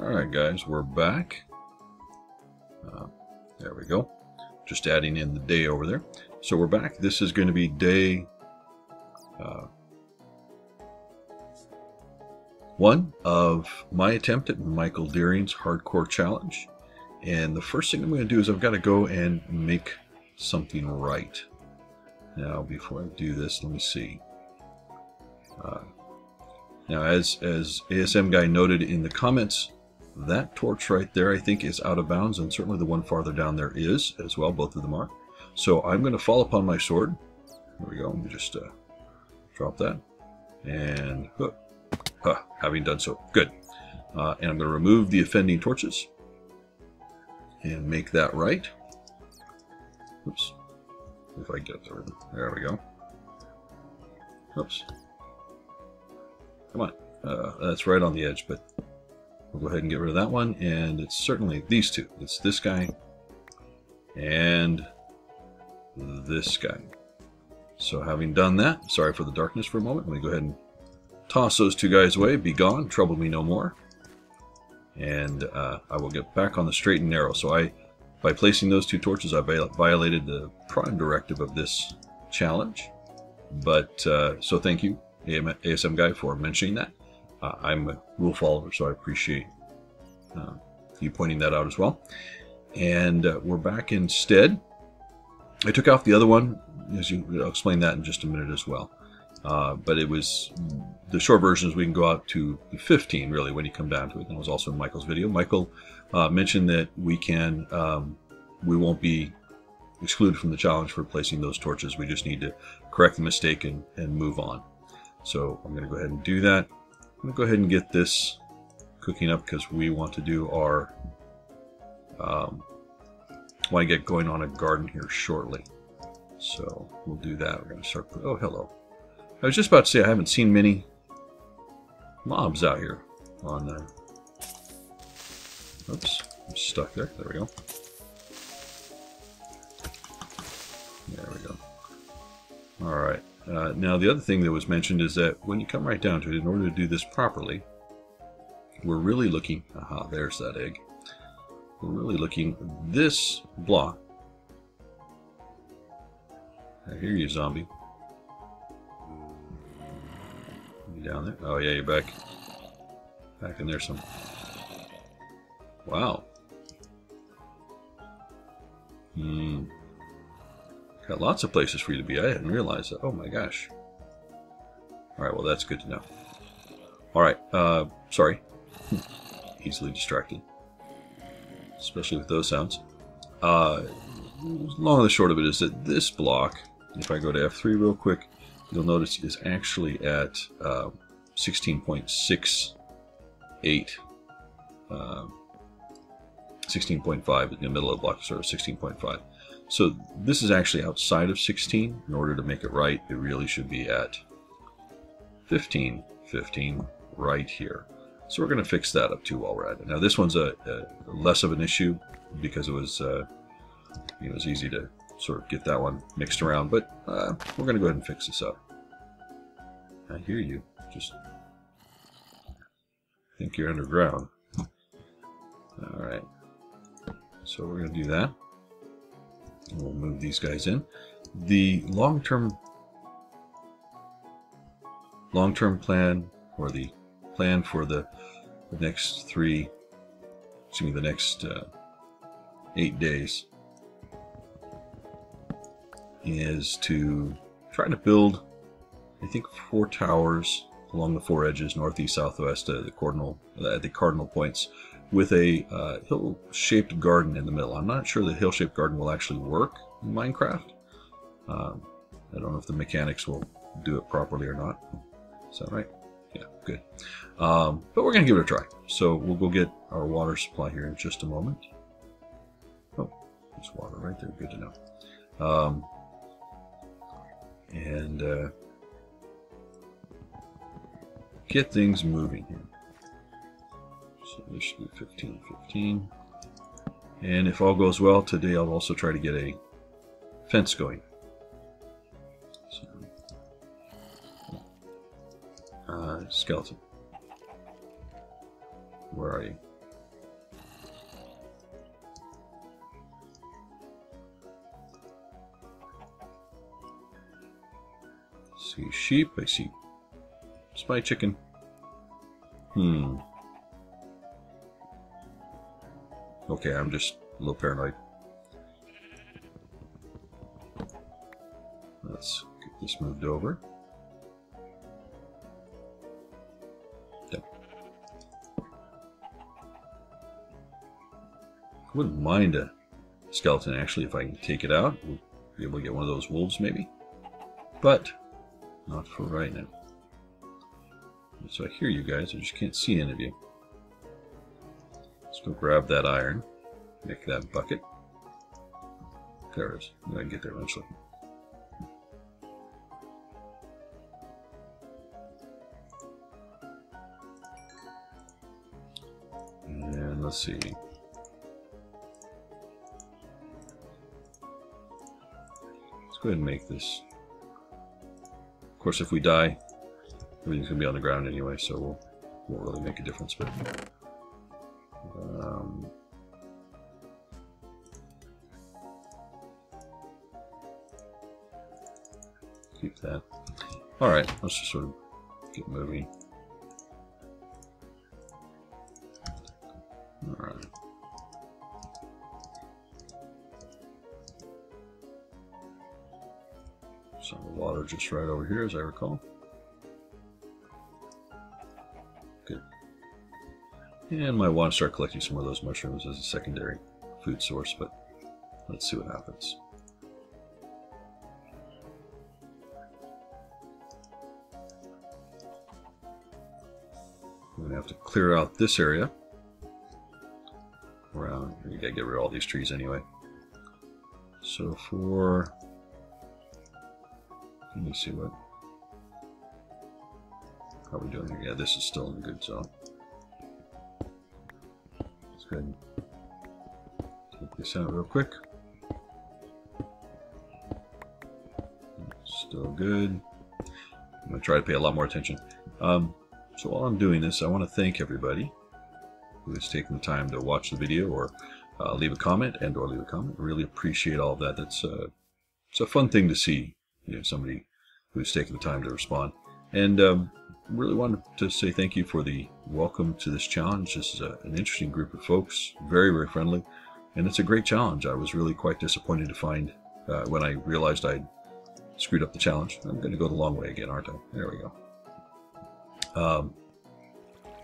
Alright guys, we're back. There we go. Just adding in the day over there. So we're back. This is going to be day 1 of my attempt at Michael Deering's Hardcore Challenge. And the first thing I'm going to do is I've got to go and make something right. Now before I do this, let me see. Now as ASM Guy noted in the comments, that torch right there I think is out of bounds, and certainly the one farther down there is as well. Both of them are. So I'm going to fall upon my sword. There we go. Let me just drop that. And having done so, good. And I'm going to remove the offending torches and make that right. Oops. If I get through. There we go. Oops. Come on. That's right on the edge, but we'll go ahead and get rid of that one. And it's certainly these two. It's this guy and this guy. So having done that, sorry for the darkness for a moment. Let me go ahead and toss those two guys away. Be gone. Trouble me no more. And I will get back on the straight and narrow. So by placing those two torches, I violated the prime directive of this challenge. But so thank you, ASM Guy, for mentioning that. I'm a rule follower, so I appreciate you pointing that out as well. And we're back instead. I took off the other one. As I'll explain that in just a minute as well. But it was, the short version is we can go out to 15, really, when you come down to it. And it was also in Michael's video. Michael mentioned that we can, we won't be excluded from the challenge for placing those torches. We just need to correct the mistake and move on. So I'm going to go ahead and do that. I'm going to go ahead and get this cooking up because we want to do our, want to get going on a garden here shortly. So we'll do that. We're going to start, oh, hello. I was just about to say I haven't seen many mobs out here on the... Oops, I'm stuck there. There we go. There we go. Alright. Now the other thing that was mentioned is that when you come right down to it, in order to do this properly, we're really looking... Aha, there's that egg. We're really looking this block. I hear you, zombie. Down there. Oh yeah, you're back. Back in there some. Wow. Hmm. Got lots of places for you to be. I didn't realize that. Oh my gosh. Alright, well that's good to know. Alright, sorry. Easily distracted. Especially with those sounds. Long and short of it is that this block, if I go to F3 real quick, you'll notice is actually at 16.68, 16.5 in the middle of the block, sort of 16.5. So this is actually outside of 16. In order to make it right, it really should be at 15, 15 right here. So we're going to fix that up too while we're at it. Now this one's a less of an issue because it was easy to sort of get that one mixed around, but we're going to go ahead and fix this up. I hear you. Just think you're underground. Alright. So we're going to do that. And we'll move these guys in. The long-term plan, or the plan for the next the next 8 days is to try to build, I think, 4 towers along the 4 edges, northeast, southwest, at the cardinal points, with a hill-shaped garden in the middle. I'm not sure the hill-shaped garden will actually work in Minecraft. I don't know if the mechanics will do it properly or not. Is that right? Yeah, good. But we're going to give it a try. So we'll go get our water supply here in just a moment. Oh, there's water right there. Good to know. And get things moving here. So this should be 15, 15. And if all goes well, today I'll also try to get a fence going. So, skeleton. Where are you? see sheep, I see spy chicken. Okay, I'm just a little paranoid. Let's get this moved over. Yep. I wouldn't mind a skeleton, actually, if I can take it out. We'll be able to get one of those wolves, maybe. But, not for right now. So I hear you guys, I just can't see any of you. Let's go grab that iron, make that bucket. There it is. I can get there eventually. And let's see. Let's go ahead and make this. Of course, if we die, everything's going to be on the ground anyway, so we'll, won't really make a difference. But keep that. Alright, let's just sort of get moving. Alright. Some water just right over here, as I recall. And might want to start collecting some of those mushrooms as a secondary food source, but let's see what happens. We're going to have to clear out this area. Around, you gotta get rid of all these trees anyway. So for, let me see what, how are we doing here? Yeah, this is still in a good zone. Go ahead and take this out real quick. Still good. I'm going to try to pay a lot more attention. So while I'm doing this, I want to thank everybody who has taken the time to watch the video or leave a comment I really appreciate all of that. That's it's a fun thing to see, you know, somebody who's taken the time to respond. And really wanted to say thank you for the welcome to this challenge. This is an interesting group of folks, very, very friendly, and it's a great challenge. I was really quite disappointed to find, when I realized I'd screwed up the challenge. I'm going to go the long way again, aren't I? There we go.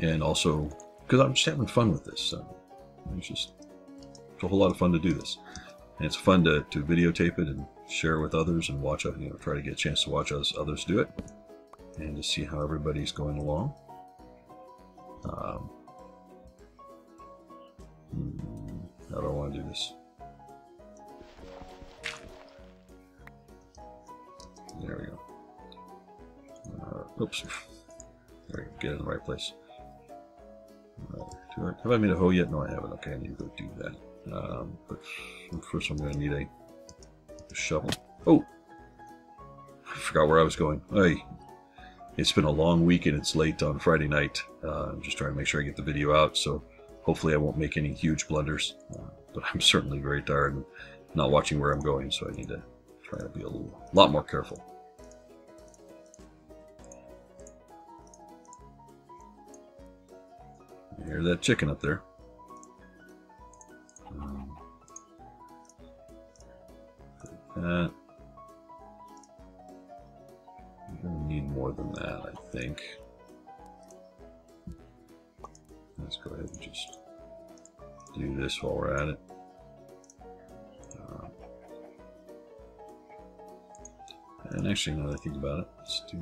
And also, because I'm just having fun with this. So it's a whole lot of fun to do this. And it's fun to videotape it and share with others and watch, you know, try to get a chance to watch others do it. And to see how everybody's going along. How do I want to do this? There we go. Oops. There we go. Get it in the right place. Right. Have I made a hoe yet? No, I haven't. Okay, I need to go do that. But first I'm going to need a shovel. Oh! I forgot where I was going. Hey! It's been a long week and it's late on Friday night. I'm just trying to make sure I get the video out, so hopefully I won't make any huge blunders. But I'm certainly very tired and not watching where I'm going, so I need to try to be a lot more careful. I hear that chicken up there. Than that, I think. Let's go ahead and just do this while we're at it. And actually, now that I think about it, let's do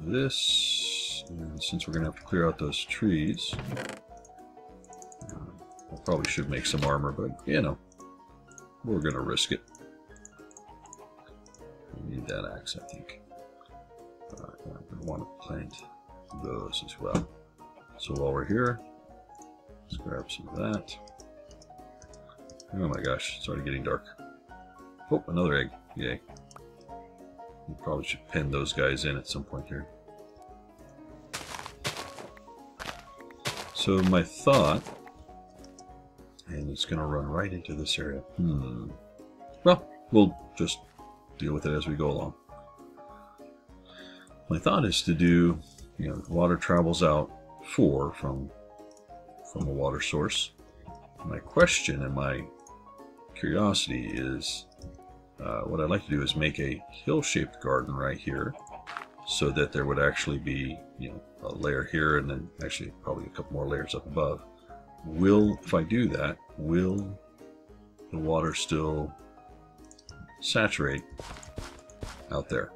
this. And since we're going to have to clear out those trees, I probably should make some armor, but you know, we're going to risk it. I need that axe, I think. I'm going to want to plant those as well. So while we're here, let's grab some of that. Oh my gosh, it's already getting dark. Oh, another egg. Yay. We probably should pin those guys in at some point here. So my thought, and it's going to run right into this area. Well, we'll just deal with it as we go along. My thought is to do, you know, water travels out 4 from a water source. My question and my curiosity is, what I'd like to do is make a hill-shaped garden right here, so that there would actually be, you know, a layer here and then actually probably a couple more layers up above. Will, if I do that, will the water still saturate out there?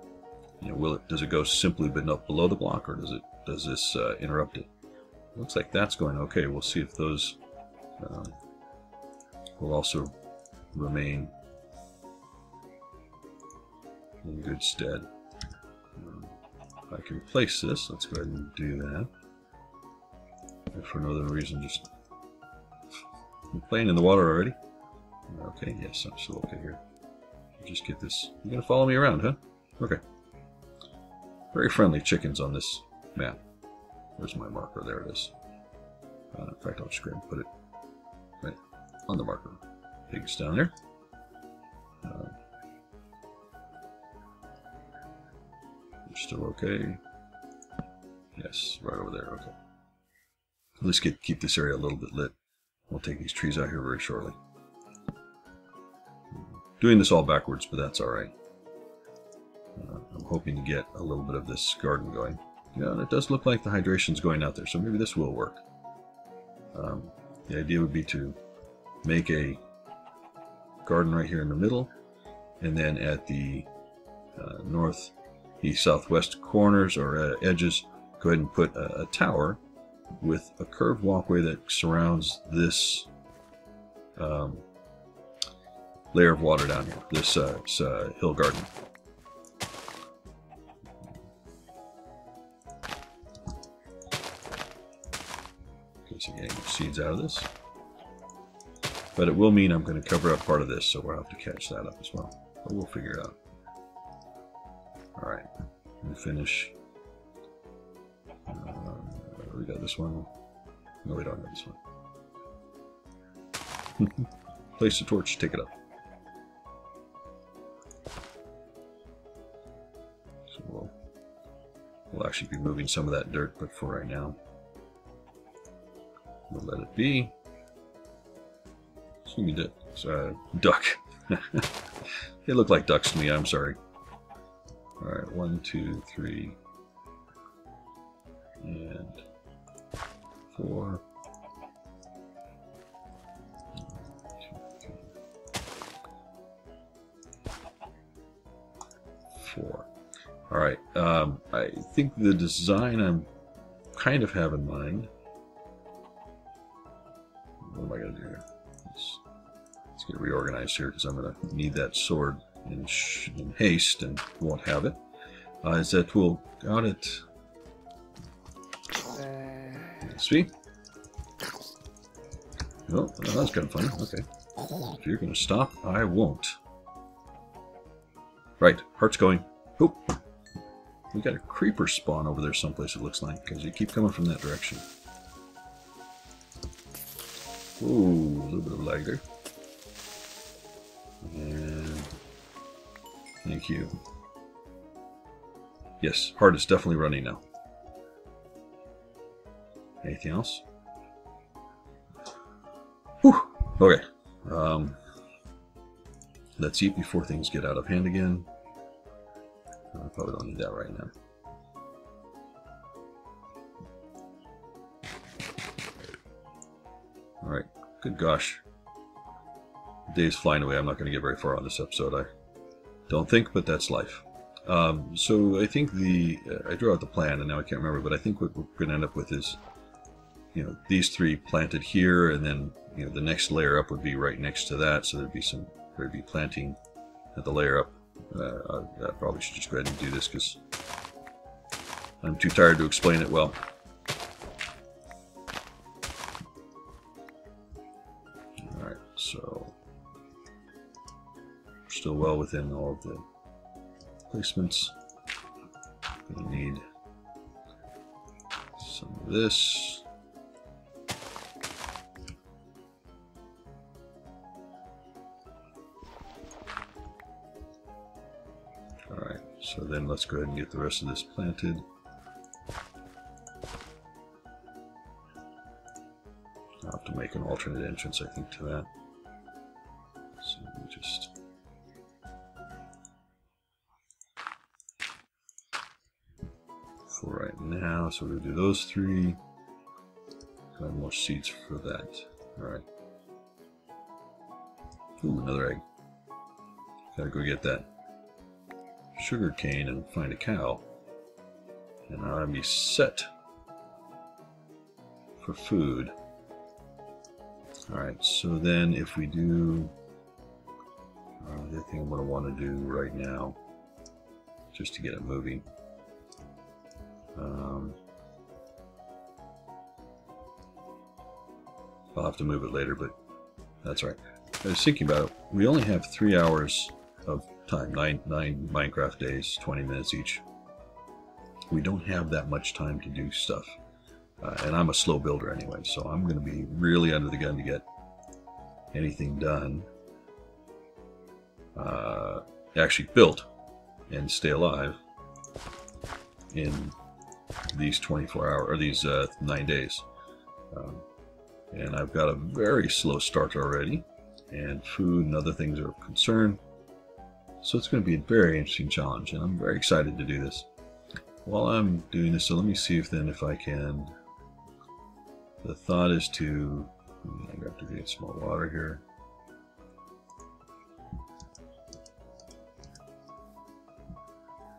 You know, will it? Does it go simply but not below the block, or does it? Does this interrupt it? Looks like that's going okay. We'll see if those will also remain in good stead. I can place this. Let's go ahead and do that. And for no other reason, just I'm playing in the water already. Okay, yes, I'm still okay here. Just get this. You're gonna follow me around, huh? Okay. Very friendly chickens on this map. Where's my marker? There it is. In fact, I'll just grab and put it right on the marker. Pigs down there. Still okay. Yes, right over there. Okay. Let's keep this area a little bit lit. We'll take these trees out here very shortly. Doing this all backwards, but that's all right. I'm hoping to get a little bit of this garden going. Yeah, and it does look like the hydration's going out there, so maybe this will work. The idea would be to make a garden right here in the middle, and then at the north, east, southwest corners or edges, go ahead and put a tower with a curved walkway that surrounds this layer of water down here, this hill garden. Okay, so getting seeds out of this, but it will mean I'm going to cover up part of this, so we'll have to catch that up as well. But we'll figure it out. Alright, let me finish. We got this one. No, we don't have this one. Place the torch, take it up. So we'll actually be moving some of that dirt, but for right now, we'll let it be. Excuse me, duck. They look like ducks to me, I'm sorry. Alright, 1, 2, 3, and 4. 1, 2, 3, 4. Alright, I think the design I'm kind of have in mind. What am I going to do here? Let's get reorganized here because I'm going to need that sword in haste and won't have it. Is that we'll got it. See? Oh, that's kind of funny. Okay. If you're going to stop, I won't. Right. Heart's going. Oop. We got a creeper spawn over there someplace, it looks like, because you keep coming from that direction. Ooh, a little bit of lag there. And thank you. Yes, heart is definitely running now. Anything else? Whew. Okay. Let's eat before things get out of hand again. I probably don't need that right now. Alright. Good gosh. The day's flying away. I'm not going to get very far on this episode. I don't think, but that's life. So I think I drew out the plan and now I can't remember, but I think what we're going to end up with is, you know, these three planted here, and then, you know, the next layer up would be right next to that, so there'd be planting at the layer up. I probably should just go ahead and do this because I'm too tired to explain it well. All right, so we're still well within all of the placements. Gonna need some of this. All right, So then let's go ahead and get the rest of this planted. I'll have to make an alternate entrance, I think, to that. So let me just... for right now, so we'll do those three. I have more seeds for that. Alright. Ooh, another egg. Gotta go get that sugar cane and find a cow. And I'll be set for food. Alright, so then if we do... the thing I'm going to want to do right now, just to get it moving. I'll have to move it later, but that's all right. I was thinking about it. We only have 3 hours of time, nine Minecraft days, 20 minutes each. We don't have that much time to do stuff. And I'm a slow builder anyway, so I'm going to be really under the gun to get anything done. Actually built and stay alive in these 9 days. And I've got a very slow start already, and food and other things are of concern. So it's going to be a very interesting challenge, and I'm very excited to do this. While I'm doing this, so let me see if then if I can... The thought is to... I got to get some more water here.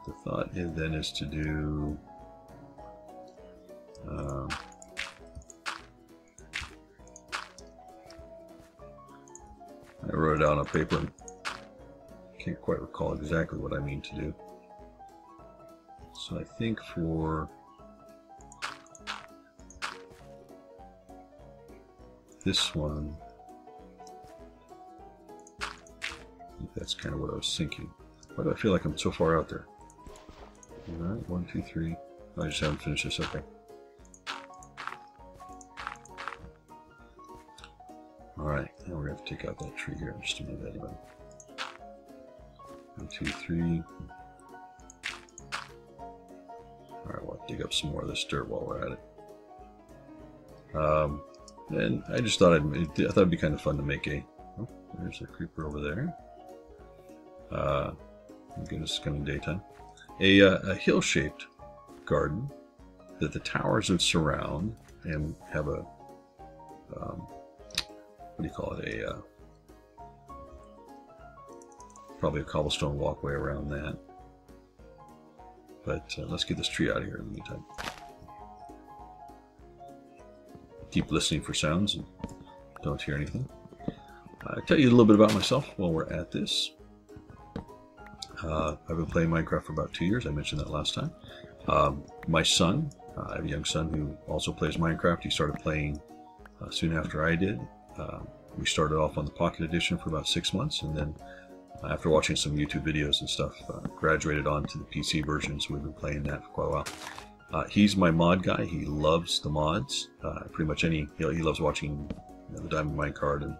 The thought is then is to do... I wrote it down on paper and can't quite recall exactly what I mean to do. So I think for this one, I think that's kind of what I was thinking. Why do I feel like I'm so far out there? Alright, 1, 2, 3. I just haven't finished this, okay. Alright, now we're going to take out that tree here just to move that in. 1, 2, 3. Alright, we'll dig up some more of this dirt while we're at it. And I just thought I thought it'd be kind of fun to make a... Oh, there's a creeper over there. Goodness, it's coming daytime. A hill-shaped garden that the towers would surround and have a... what do you call it, a probably a cobblestone walkway around that. But let's get this tree out of here in the meantime. Keep listening for sounds and don't hear anything. I'll tell you a little bit about myself while we're at this. I've been playing Minecraft for about 2 years. I mentioned that last time. My son, I have a young son who also plays Minecraft. He started playing soon after I did. We started off on the Pocket Edition for about 6 months, and then after watching some YouTube videos and stuff, graduated on to the PC version, so we've been playing that for quite a while. He's my mod guy. He loves the mods. Pretty much any... he loves watching the Diamond Minecart and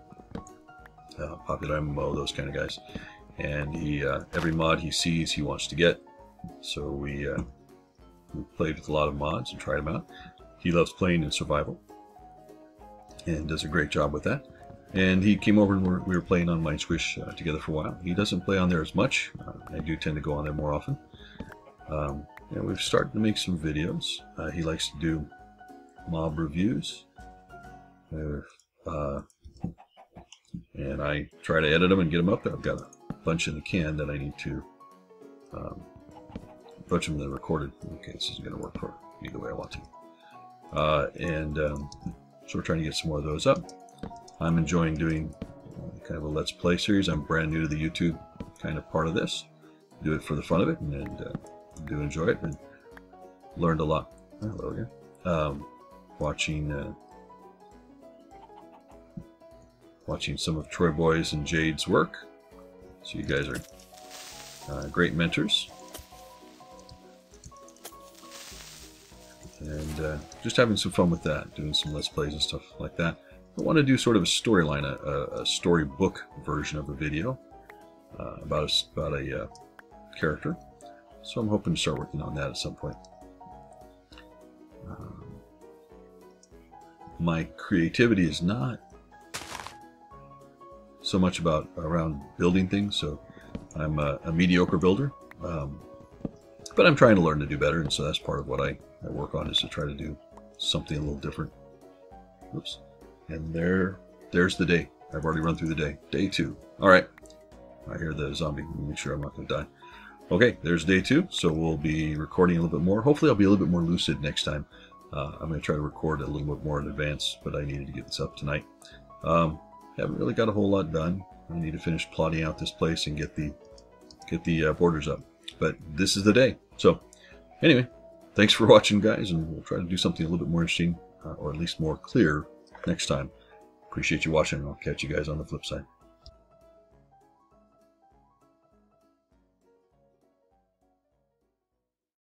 Popular MMO, those kind of guys. And he every mod he sees, he wants to get. So we played with a lot of mods and tried them out. He loves playing in survival and does a great job with that. And he came over and we were playing on Mind Swish together for a while. He doesn't play on there as much. I do tend to go on there more often. And we've started to make some videos. He likes to do mob reviews. And I try to edit them and get them up there. I've got a bunch in the can that I need to... a bunch of them that are recorded. Okay, this isn't going to work for me the way I want to. So we're trying to get some more of those up. I'm enjoying doing kind of a Let's Play series. I'm brand new to the YouTube kind of part of this. Do it for the fun of it, and do enjoy it, and learned a lot. Hello again. Watching watching some of Troy Boys and Jade's work. So you guys are great mentors. And just having some fun with that, doing some Let's Plays and stuff like that. I want to do sort of a storyline, a storybook version of a video about a character. So I'm hoping to start working on that at some point. My creativity is not so much about around building things, so I'm a mediocre builder, but I'm trying to learn to do better, and so that's part of what I work on, is to try to do something a little different. Oops. And there's the day. I've already run through the day. Day 2. All right. I hear the zombie. Make sure I'm not going to die. Okay, there's day 2, so we'll be recording a little bit more. Hopefully I'll be a little bit more lucid next time. I'm going to try to record a little bit more in advance, but I needed to get this up tonight. Haven't really got a whole lot done. I need to finish plotting out this place and get the borders up. But this is the day. So anyway, thanks for watching, guys, and we'll try to do something a little bit more interesting, or at least more clear next time. Appreciate you watching, and I'll catch you guys on the flip side.